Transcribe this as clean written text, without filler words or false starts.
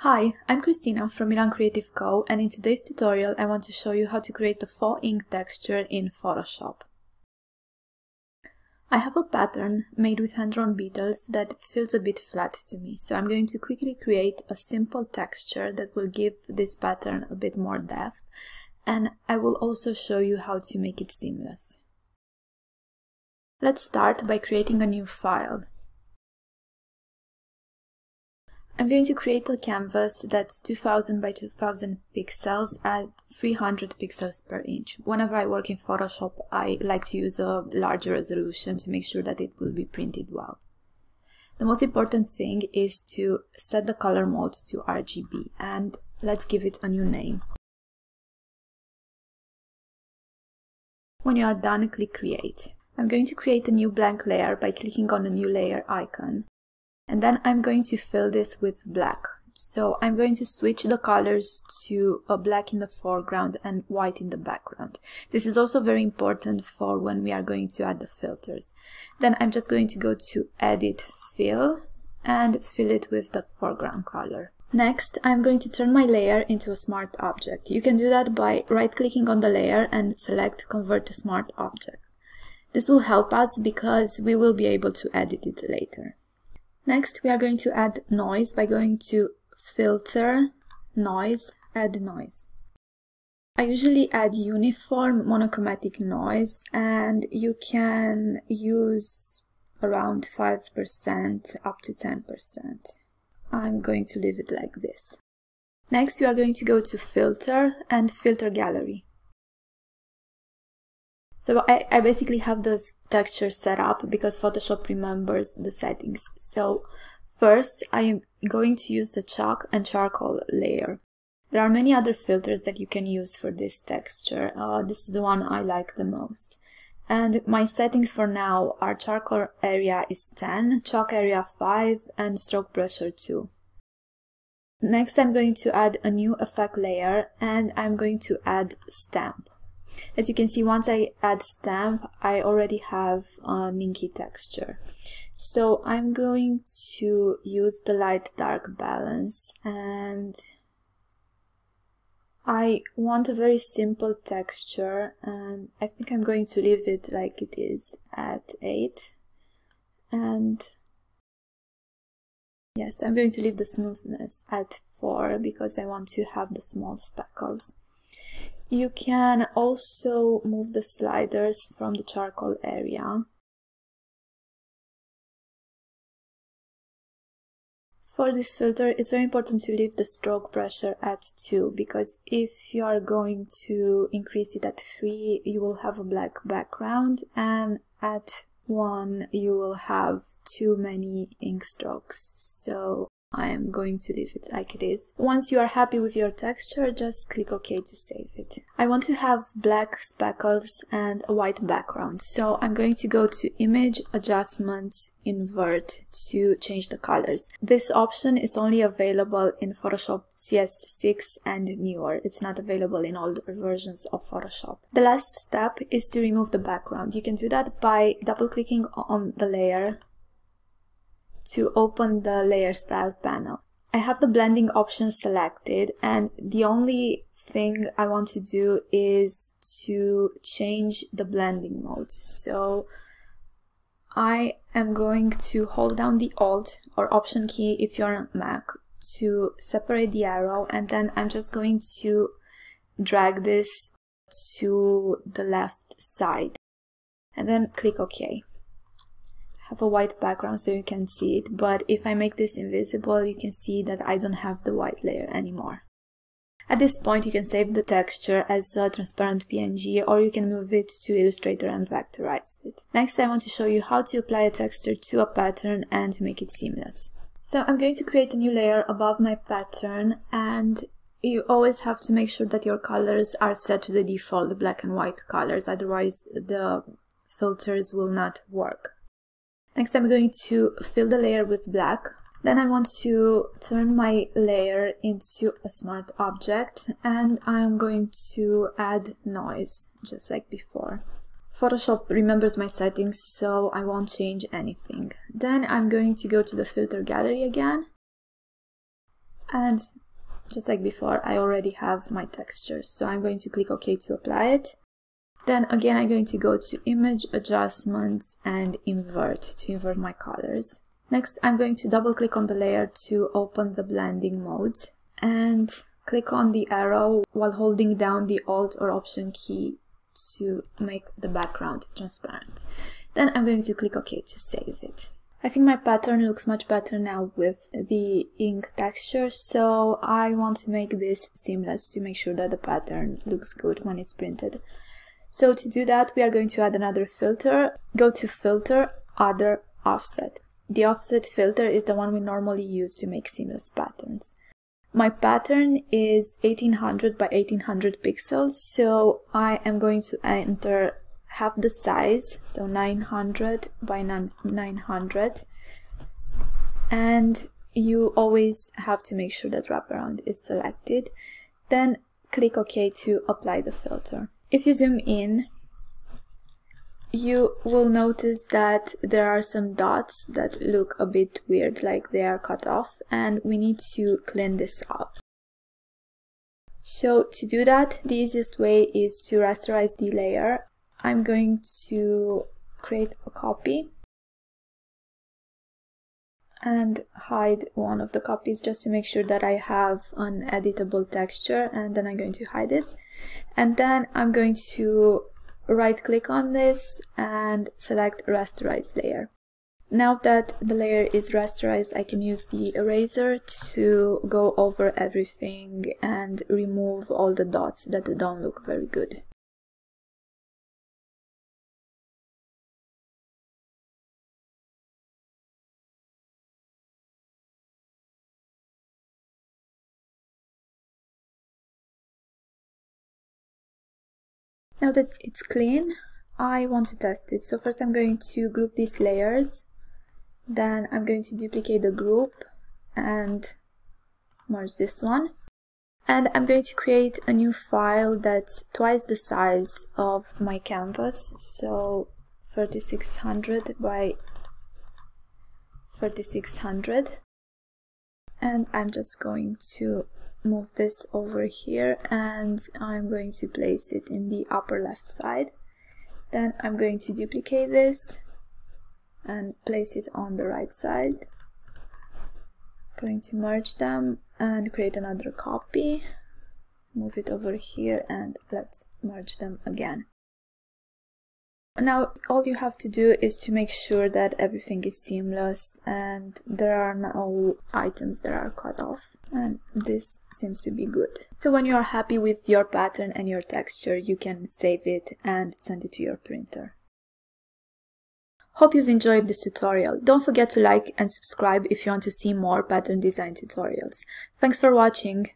Hi, I'm Christina from Elan Creative Co, and in today's tutorial I want to show you how to create the faux ink texture in Photoshop. I have a pattern made with hand-drawn beetles that feels a bit flat to me, so I'm going to quickly create a simple texture that will give this pattern a bit more depth, and I will also show you how to make it seamless. Let's start by creating a new file. I'm going to create a canvas that's 2000 by 2000 pixels at 300 pixels per inch. Whenever I work in Photoshop, I like to use a larger resolution to make sure that it will be printed well. The most important thing is to set the color mode to RGB, and let's give it a new name. When you are done, click Create. I'm going to create a new blank layer by clicking on the new layer icon. And then I'm going to fill this with black. So I'm going to switch the colors to a black in the foreground and white in the background. This is also very important for when we are going to add the filters. Then I'm just going to go to Edit, Fill, and fill it with the foreground color. Next, I'm going to turn my layer into a smart object. You can do that by right-clicking on the layer and select Convert to Smart Object. This will help us because we will be able to edit it later. Next, we are going to add noise by going to Filter, Noise, Add Noise. I usually add uniform monochromatic noise, and you can use around 5% up to 10%. I'm going to leave it like this. Next, we are going to go to Filter and Filter Gallery. So I basically have the texture set up because Photoshop remembers the settings. So first I am going to use the chalk and charcoal layer. There are many other filters that you can use for this texture. This is the one I like the most. And my settings for now are charcoal area is 10, chalk area 5, and stroke pressure 2. Next I'm going to add a new effect layer, and I'm going to add stamp. As you can see, once I add stamp, I already have an inky texture. So I'm going to use the light-dark balance, and I want a very simple texture, and I think I'm going to leave it like it is at 8. And yes, I'm going to leave the smoothness at 4 because I want to have the small speckles. You can also move the sliders from the charcoal area. For this filter, it's very important to leave the stroke pressure at 2, because if you are going to increase it at 3, you will have a black background, and at 1, you will have too many ink strokes. So I am going to leave it like it is. Once you are happy with your texture, just click OK to save it. I want to have black speckles and a white background, so I'm going to go to Image, Adjustments, Invert to change the colors. This option is only available in Photoshop CS6 and newer. It's not available in older versions of Photoshop. The last step is to remove the background. You can do that by double-clicking on the layer to open the layer style panel. I have the blending option selected, and the only thing I want to do is to change the blending mode. So I am going to hold down the Alt or Option key if you're on Mac to separate the arrow, and then I'm just going to drag this to the left side and then click OK. Have a white background so you can see it, but if I make this invisible, you can see that I don't have the white layer anymore. At this point, you can save the texture as a transparent PNG, or you can move it to Illustrator and vectorize it. Next, I want to show you how to apply a texture to a pattern and to make it seamless. So I'm going to create a new layer above my pattern, and you always have to make sure that your colors are set to the default black and white colors, otherwise the filters will not work. Next, I'm going to fill the layer with black. Then I want to turn my layer into a smart object, and I'm going to add noise, just like before. Photoshop remembers my settings, so I won't change anything. Then I'm going to go to the filter gallery again, And just like before, I already have my textures, so I'm going to click OK to apply it. Then again, I'm going to go to Image, Adjustments and Invert to invert my colors. Next, I'm going to double click on the layer to open the blending mode and click on the arrow while holding down the Alt or Option key to make the background transparent. Then I'm going to click OK to save it. I think my pattern looks much better now with the ink texture, so I want to make this seamless to make sure that the pattern looks good when it's printed. So to do that, we are going to add another filter. Go to Filter, Other, Offset. The offset filter is the one we normally use to make seamless patterns. My pattern is 1800 by 1800 pixels, so I am going to enter half the size, so 900 by 900. And you always have to make sure that wraparound is selected. Then click OK to apply the filter. If you zoom in, you will notice that there are some dots that look a bit weird, like they are cut off, and we need to clean this up. So to do that, the easiest way is to rasterize the layer. I'm going to create a copy and hide one of the copies just to make sure that I have an editable texture, and then I'm going to hide this. And then I'm going to right click on this and select rasterize layer. Now that the layer is rasterized, I can use the eraser to go over everything and remove all the dots that don't look very good. Now that it's clean, I want to test it. So first I'm going to group these layers, then I'm going to duplicate the group and merge this one. And I'm going to create a new file that's twice the size of my canvas, so 3600 by 3600. And I'm just going to move this over here, and I'm going to place it in the upper left side. Then I'm going to duplicate this and place it on the right side. Going to merge them and create another copy. Move it over here and let's merge them again. Now all you have to do is to make sure that everything is seamless and there are no items that are cut off, and this seems to be good. So when you are happy with your pattern and your texture, you can save it and send it to your printer. Hope you've enjoyed this tutorial. Don't forget to like and subscribe if you want to see more pattern design tutorials. Thanks for watching!